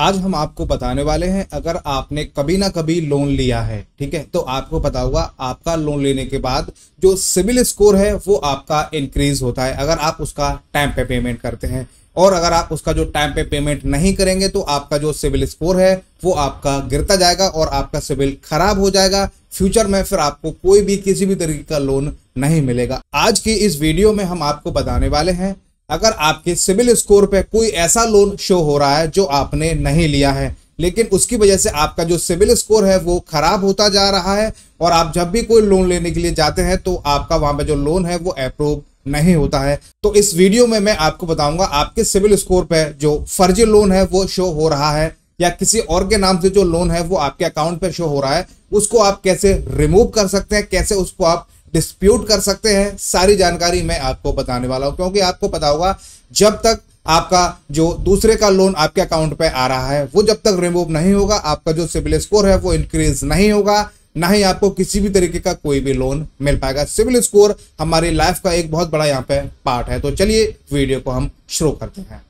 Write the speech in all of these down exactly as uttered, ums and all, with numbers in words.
आज हम आपको बताने वाले हैं, अगर आपने कभी ना कभी लोन लिया है, ठीक है, तो आपको पता होगा आपका लोन लेने के बाद जो सिबिल स्कोर है वो आपका इंक्रीज होता है अगर आप उसका टाइम पे पेमेंट करते हैं। और अगर आप उसका जो टाइम पे पेमेंट नहीं करेंगे तो आपका जो सिबिल स्कोर है वो आपका गिरता जाएगा और आपका सिबिल खराब हो जाएगा। फ्यूचर में फिर आपको कोई भी किसी भी तरीके का लोन नहीं मिलेगा। आज की इस वीडियो में हम आपको बताने वाले हैं, अगर आपके सिबिल स्कोर पे कोई ऐसा लोन शो हो रहा है जो आपने नहीं लिया है लेकिन उसकी वजह से आपका जो सिबिल स्कोर है वो खराब होता जा रहा है और आप जब भी कोई लोन लेने के लिए जाते हैं तो आपका वहां पे जो लोन है वो अप्रूव नहीं होता है, तो इस वीडियो में मैं आपको बताऊंगा आपके सिबिल स्कोर पे जो फर्जी लोन है वो शो हो रहा है या किसी और के नाम से जो लोन है वो आपके अकाउंट पे शो हो रहा है, उसको आप कैसे रिमूव कर सकते हैं, कैसे उसको आप डिस्प्यूट कर सकते हैं। सारी जानकारी मैं आपको बताने वाला हूं, क्योंकि आपको पता होगा जब तक आपका जो दूसरे का लोन आपके अकाउंट पे आ रहा है वो जब तक रिमूव नहीं होगा आपका जो सिबिल स्कोर है वो इंक्रीज नहीं होगा, ना ही आपको किसी भी तरीके का कोई भी लोन मिल पाएगा। सिबिल स्कोर हमारी लाइफ का एक बहुत बड़ा यहाँ पे पार्ट है। तो चलिए वीडियो को हम शुरू करते हैं।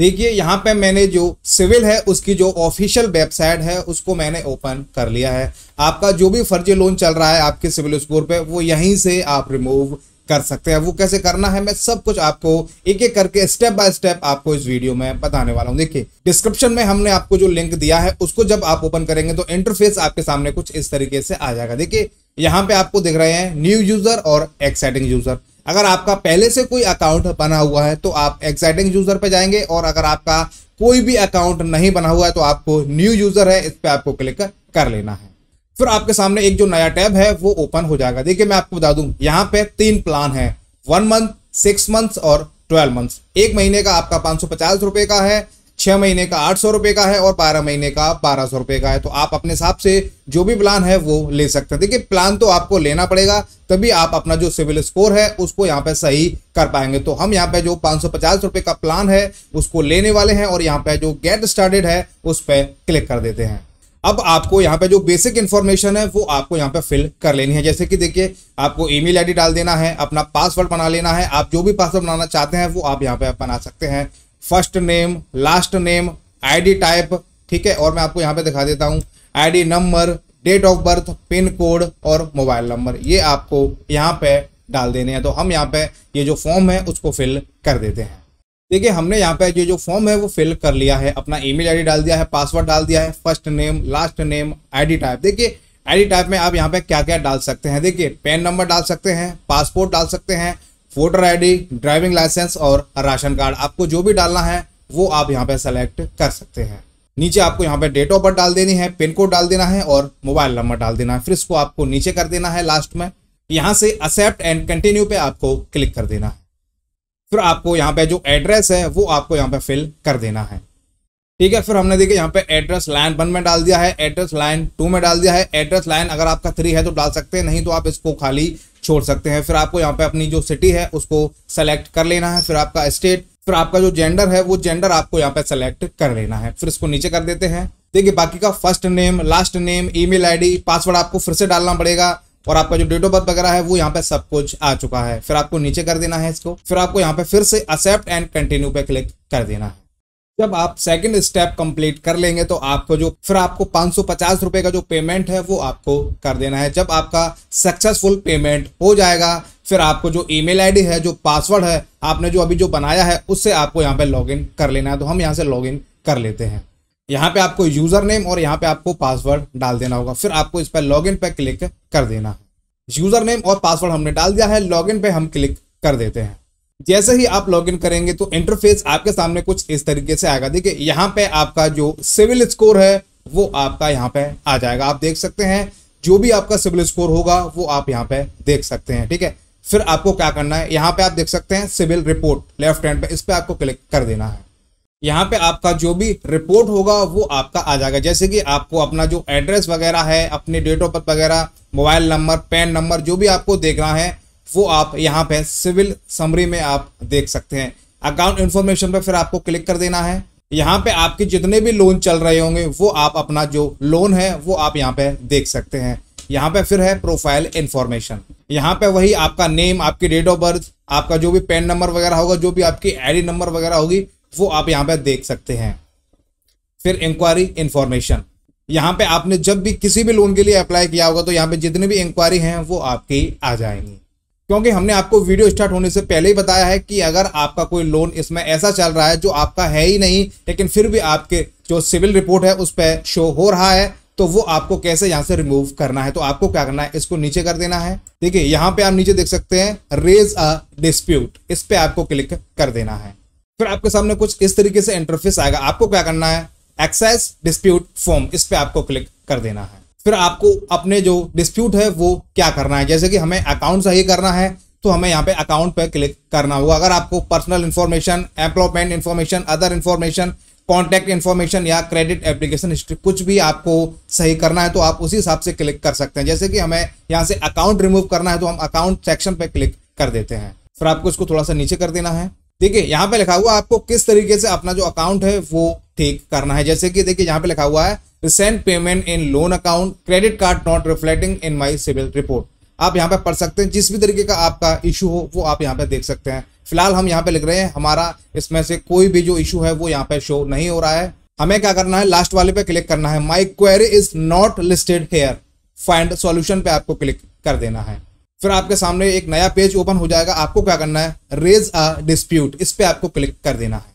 देखिए यहाँ पे मैंने जो सिबिल है उसकी जो ऑफिशियल वेबसाइट है उसको मैंने ओपन कर लिया है। आपका जो भी फर्जी लोन चल रहा है आपके सिबिल स्कोर पे वो यहीं से आप रिमूव कर सकते हैं। वो कैसे करना है मैं सब कुछ आपको एक एक करके स्टेप बाय स्टेप आपको इस वीडियो में बताने वाला हूँ। देखिए डिस्क्रिप्शन में हमने आपको जो लिंक दिया है उसको जब आप ओपन करेंगे तो इंटरफेस आपके सामने कुछ इस तरीके से आ जाएगा। देखिए यहाँ पे आपको दिख रहे हैं न्यू यूजर और एक्साइटिंग यूजर। अगर आपका पहले से कोई अकाउंट बना हुआ है तो आप एक्साइटिंग यूजर पे जाएंगे और अगर आपका कोई भी अकाउंट नहीं बना हुआ है तो आपको न्यू यूजर है इस पे आपको क्लिक कर लेना है। फिर आपके सामने एक जो नया टैब है वो ओपन हो जाएगा। देखिए मैं आपको बता दूं यहाँ पे तीन प्लान है, वन मंथ, सिक्स मंथ्स और ट्वेल्व मंथ्स। एक महीने का आपका पाँच सौ पचास रुपये का है, छह महीने का आठ सौ रुपये का है और बारह महीने का बारह सौ रुपये का है। तो आप अपने हिसाब से जो भी प्लान है वो ले सकते हैं। देखिए प्लान तो आपको लेना पड़ेगा तभी आप अपना जो सिबिल स्कोर है उसको यहाँ पे सही कर पाएंगे। तो हम यहाँ पे जो पाँच सौ पचास रुपये का प्लान है उसको लेने वाले हैं और यहाँ पे जो गेट स्टार्टेड है उस पर क्लिक कर देते हैं। अब आपको यहाँ पे जो बेसिक इन्फॉर्मेशन है वो आपको यहाँ पे फिल कर लेनी है, जैसे कि देखिए आपको ईमेल आईडी डाल देना है, अपना पासवर्ड बना लेना है। आप जो भी पासवर्ड बनाना चाहते हैं वो आप यहाँ पे बना सकते हैं। First name, last name, ID type, ठीक है, और मैं आपको यहाँ पे दिखा देता हूँ ID number, date of birth, pin code और मोबाइल नंबर, ये आपको यहाँ पे डाल देने हैं। तो हम यहाँ पे ये जो फॉर्म है उसको फिल कर देते हैं। देखिए हमने यहाँ पे ये जो फॉर्म है वो फिल कर लिया है, अपना ईमेल आईडी डाल दिया है, पासवर्ड डाल दिया है, first name, last name, ID type. देखिए आईडी टाइप में आप यहाँ पे क्या क्या डाल सकते हैं, देखिए पैन नंबर डाल सकते हैं, पासपोर्ट डाल सकते हैं, वोटर आईडी, ड्राइविंग लाइसेंस और राशन कार्ड। आपको जो भी डालना है वो आप यहाँ पे सेलेक्ट कर सकते हैं। नीचे आपको यहाँ पे डेट ऑफ बर्थ डाल देनी है, पिन कोड डाल देना है और मोबाइल नंबर डाल देना है। फिर इसको आपको नीचे कर देना है, लास्ट में यहाँ से एक्सेप्ट एंड कंटिन्यू पे आपको क्लिक कर देना है। फिर आपको यहाँ पे जो एड्रेस है वो आपको यहाँ पे फिल कर देना है, ठीक है। फिर हमने देखिए यहाँ पे एड्रेस लाइन वन में डाल दिया है, एड्रेस लाइन टू में डाल दिया है, एड्रेस लाइन अगर आपका थ्री है तो डाल सकते हैं, नहीं तो आप इसको खाली छोड़ सकते हैं। फिर आपको यहाँ पे अपनी जो सिटी है उसको सेलेक्ट कर लेना है, फिर आपका स्टेट, फिर आपका जो जेंडर है वो जेंडर आपको यहाँ पे सेलेक्ट कर लेना है। फिर इसको नीचे कर देते हैं। देखिए बाकी का first name, last name, email ID, password आपको फिर से डालना पड़ेगा और आपका जो डेट ऑफ बर्थ वगैरह है वो यहाँ पे सब कुछ आ चुका है। फिर आपको नीचे कर देना है इसको। फिर आपको यहाँ पे फिर से एक्सेप्ट एंड कंटिन्यू पे क्लिक कर देना है। जब आप सेकंड स्टेप कंप्लीट कर लेंगे तो आपको जो फिर आपको पाँच सौ पचास रुपये का जो पेमेंट है वो आपको कर देना है। जब आपका सक्सेसफुल पेमेंट हो जाएगा फिर आपको जो ईमेल आईडी है, जो पासवर्ड है आपने जो अभी जो बनाया है उससे आपको यहाँ पे लॉगिन कर लेना है। तो हम यहाँ से लॉगिन कर लेते हैं। यहाँ पे आपको यूज़र नेम और यहाँ पे आपको पासवर्ड डाल देना होगा। फिर आपको इस पर लॉगिन पर क्लिक कर देना है। यूज़र नेम और पासवर्ड हमने डाल दिया है, लॉगिन पर हम क्लिक कर देते हैं। जैसे ही आप लॉगिन करेंगे तो इंटरफेस आपके सामने कुछ इस तरीके से आएगा। देखिए यहाँ पे आपका जो सिबिल स्कोर है वो आपका यहाँ पे आ जाएगा। आप देख सकते हैं जो भी आपका सिबिल स्कोर होगा वो आप यहाँ पे देख सकते हैं, ठीक है। फिर आपको क्या करना है, यहाँ पे आप देख सकते हैं सिबिल रिपोर्ट, लेफ्ट हैंड पे इस पर आपको क्लिक कर देना है। यहाँ पे आपका जो भी रिपोर्ट होगा वो आपका आ जाएगा, जैसे कि आपको अपना जो एड्रेस वगैरह है, अपने डेट ऑफ बर्थ वगैरह, मोबाइल नंबर, पैन नंबर, जो भी आपको देखना है वो आप यहाँ पे सिबिल समरी में आप देख सकते हैं। अकाउंट इन्फॉर्मेशन पे फिर आपको क्लिक कर देना है। यहाँ पे आपके जितने भी लोन चल रहे होंगे वो आप अपना जो लोन है वो आप यहाँ पे देख सकते हैं। यहाँ पे फिर है प्रोफाइल इन्फॉर्मेशन, यहाँ पे वही आपका नेम, आपकी डेट ऑफ बर्थ, आपका जो भी पैन नंबर वगैरह होगा, जो भी आपकी आई डी नंबर वगैरह होगी वो आप यहाँ पे देख सकते हैं। फिर इंक्वायरी इंफॉर्मेशन। यहाँ पे आपने जब भी किसी भी लोन के लिए अप्लाई किया होगा तो यहाँ पे जितने भी इंक्वायरी हैं वो आपकी आ जाएंगी, क्योंकि हमने आपको वीडियो स्टार्ट होने से पहले ही बताया है कि अगर आपका कोई लोन इसमें ऐसा चल रहा है जो आपका है ही नहीं लेकिन फिर भी आपके जो सिविल रिपोर्ट है उस पर शो हो रहा है तो वो आपको कैसे यहाँ से रिमूव करना है। तो आपको क्या करना है, इसको नीचे कर देना है। ठीक है, यहाँ पे आप नीचे देख सकते हैं रेज अ डिस्प्यूट, इस पे आपको क्लिक कर देना है। फिर आपके सामने कुछ इस तरीके से इंटरफेस आएगा। आपको क्या करना है, एक्सेस डिस्प्यूट फॉर्म, इस पे आपको क्लिक कर देना है। फिर आपको अपने जो डिस्प्यूट है वो क्या करना है, जैसे कि हमें अकाउंट सही करना है तो हमें यहाँ पे अकाउंट पे क्लिक करना होगा। अगर आपको personal information, employment information, other information, contact information या क्रेडिट एप्लीकेशन हिस्ट्री कुछ भी आपको सही करना है तो आप उसी हिसाब से क्लिक कर सकते हैं। जैसे कि हमें यहाँ से अकाउंट रिमूव करना है तो हम अकाउंट सेक्शन पे क्लिक कर देते हैं। फिर आपको इसको थोड़ा सा नीचे कर देना है। ठीक है, यहाँ पे लिखा हुआ आपको किस तरीके से अपना जो अकाउंट है वो ठीक करना है। जैसे कि देखिए यहाँ पे लिखा हुआ है recent payment in loan account, credit card not reflecting in my CIBIL report. आप यहाँ पे पढ़ सकते हैं, जिस भी तरीके का आपका इशू हो वो आप यहाँ पे देख सकते हैं। फिलहाल हम यहाँ पे लिख रहे हैं हमारा इसमें से कोई भी जो इशू है वो यहाँ पे शो नहीं हो रहा है। हमें क्या करना है, लास्ट वाले पे क्लिक करना है, my query is not listed here, find solution पे आपको क्लिक कर देना है। फिर आपके सामने एक नया पेज ओपन हो जाएगा। आपको क्या करना है, रेज अ डिस्प्यूट, इस पे आपको क्लिक कर देना है।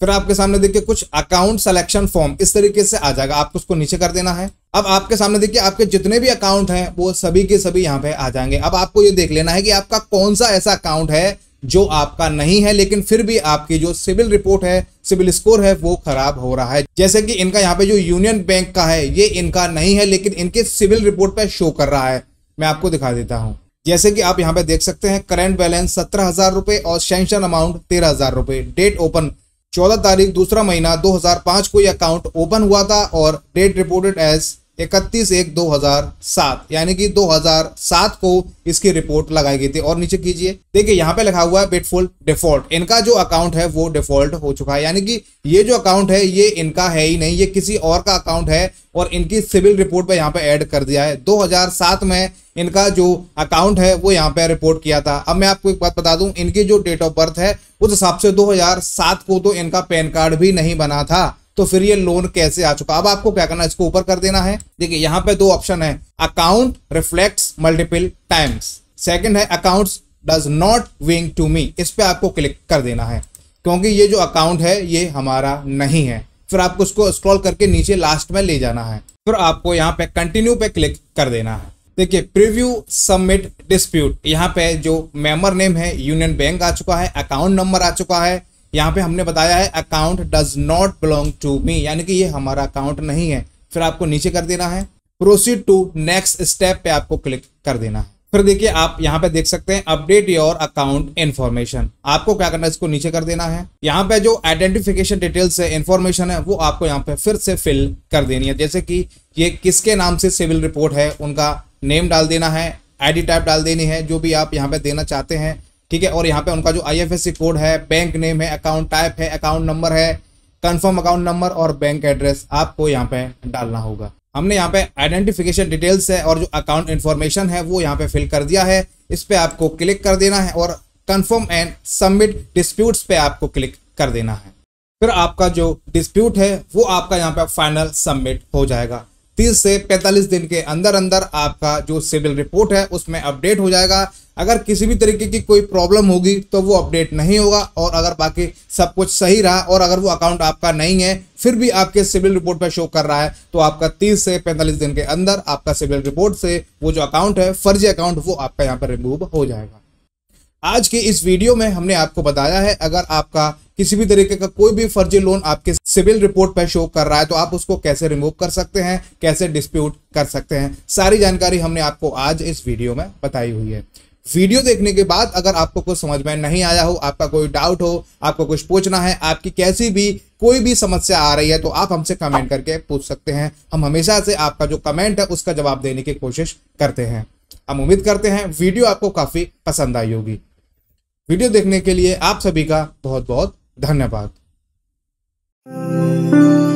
फिर आपके सामने देखिए कुछ अकाउंट सिलेक्शन फॉर्म इस तरीके से आ जाएगा, आपको उसको नीचे कर देना है। अब आपके सामने देखिए आपके जितने भी अकाउंट हैं वो सभी के सभी यहाँ पे आ जाएंगे। अब आपको ये देख लेना है कि आपका कौन सा ऐसा अकाउंट है जो आपका नहीं है लेकिन फिर भी आपकी जो सिविल रिपोर्ट है, सिविल स्कोर है वो खराब हो रहा है। जैसे कि इनका यहाँ पे जो यूनियन बैंक का है ये इनका नहीं है लेकिन इनके सिविल रिपोर्ट पे शो कर रहा है। मैं आपको दिखा देता हूँ, जैसे कि आप यहाँ पे देख सकते हैं करेंट बैलेंस सत्रह हजार रुपये और सेंशन अमाउंट तेरह हजार रुपये। डेट ओपन चौदह तारीख दूसरा महीना दो हजार पाँच को ये अकाउंट ओपन हुआ था और डेट रिपोर्टेड एज इकतीस एक दो हजार सात, यानी कि दो हजार सात को इसकी रिपोर्ट लगाई गई थी। और नीचे कीजिए, देखिए यहाँ पे लिखा हुआ है बिटफुल डिफॉल्ट, इनका जो अकाउंट है वो डिफॉल्ट हो चुका है, यानी कि ये जो अकाउंट है ये इनका है ही नहीं, ये किसी और का अकाउंट है और इनकी सिविल रिपोर्ट पे यहाँ पे ऐड कर दिया है। दो हजार सात में इनका जो अकाउंट है वो यहाँ पे रिपोर्ट किया था। अब मैं आपको एक बात बता दूं, इनकी जो डेट ऑफ बर्थ है उस हिसाब से दो हजार सात को तो इनका पैन कार्ड भी नहीं बना था, तो फिर ये लोन कैसे आ चुका। अब आपको क्या करना है, इसको ऊपर कर देना है। देखिए यहाँ पे दो ऑप्शन है, account reflects multiple times, second है accounts does not wing to me, इस पे आपको क्लिक कर देना है क्योंकि ये जो अकाउंट है ये हमारा नहीं है। फिर आपको इसको स्क्रॉल करके नीचे लास्ट में ले जाना है। फिर आपको यहाँ पे कंटिन्यू पे क्लिक कर देना है। देखिए प्रीव्यू सबमिट डिस्प्यूट, यहाँ पे जो मेंबर नेम है यूनियन बैंक आ चुका है, अकाउंट नंबर आ चुका है। यहाँ पे हमने बताया है account does not belong to me, यानी कि ये हमारा अकाउंट नहीं है। फिर आपको नीचे कर देना है, प्रोसीड टू नेक्स्ट स्टेप पे आपको क्लिक कर देना है। फिर देखिए आप यहाँ पे देख सकते हैं अपडेट योर अकाउंट इन्फॉर्मेशन, आपको क्या करना है, इसको नीचे कर देना है। यहाँ पे जो आइडेंटिफिकेशन डिटेल्स है, इन्फॉर्मेशन है, वो आपको यहाँ पे फिर से फिल कर देनी है। जैसे कि ये किसके नाम से सिविल रिपोर्ट है उनका नेम डाल देना है, आईडी टाइप डाल देनी है जो भी आप यहाँ पे देना चाहते हैं। ठीक है, और यहाँ पे उनका जो आईएफएससी कोड है, बैंक नेम है, अकाउंट टाइप है, अकाउंट नंबर है, कंफर्म अकाउंट नंबर और बैंक एड्रेस आपको यहाँ पे डालना होगा। हमने यहाँ पे आइडेंटिफिकेशन डिटेल्स है और जो अकाउंट इन्फॉर्मेशन है वो यहाँ पे फिल कर दिया है, इस पे आपको क्लिक कर देना है और कंफर्म एंड सबमिट डिस्प्यूट्स पे आपको क्लिक कर देना है। फिर आपका जो डिस्प्यूट है वो आपका यहाँ पे फाइनल सबमिट हो जाएगा। तीस से पैंतालीस दिन के अंदर अंदर आपका जो सिविल रिपोर्ट है उसमें अपडेट हो जाएगा। अगर किसी भी तरीके की कोई प्रॉब्लम होगी तो वो अपडेट नहीं होगा, और अगर बाकी सब कुछ सही रहा और अगर वो अकाउंट आपका नहीं है फिर भी आपके सिविल रिपोर्ट पर शो कर रहा है तो आपका तीस से पैंतालीस दिन के अंदर आपका सिविल रिपोर्ट से वो जो अकाउंट है, फर्जी अकाउंट, वो आपका यहाँ पर रिमूव हो जाएगा। आज के इस वीडियो में हमने आपको बताया है अगर आपका किसी भी तरीके का कोई भी फर्जी लोन आपके सिविल रिपोर्ट पर शो कर रहा है तो आप उसको कैसे रिमूव कर सकते हैं, कैसे डिस्प्यूट कर सकते हैं। सारी जानकारी हमने आपको आज इस वीडियो में बताई हुई है। वीडियो देखने के बाद अगर आपको कुछ समझ में नहीं आया हो, आपका कोई डाउट हो, आपको कुछ पूछना है, आपकी कैसी भी कोई भी समस्या आ रही है तो आप हमसे कमेंट करके पूछ सकते हैं। हम हमेशा से आपका जो कमेंट है उसका जवाब देने की कोशिश करते हैं। हम उम्मीद करते हैं वीडियो आपको काफ़ी पसंद आई होगी। वीडियो देखने के लिए आप सभी का बहुत बहुत धन्यवाद।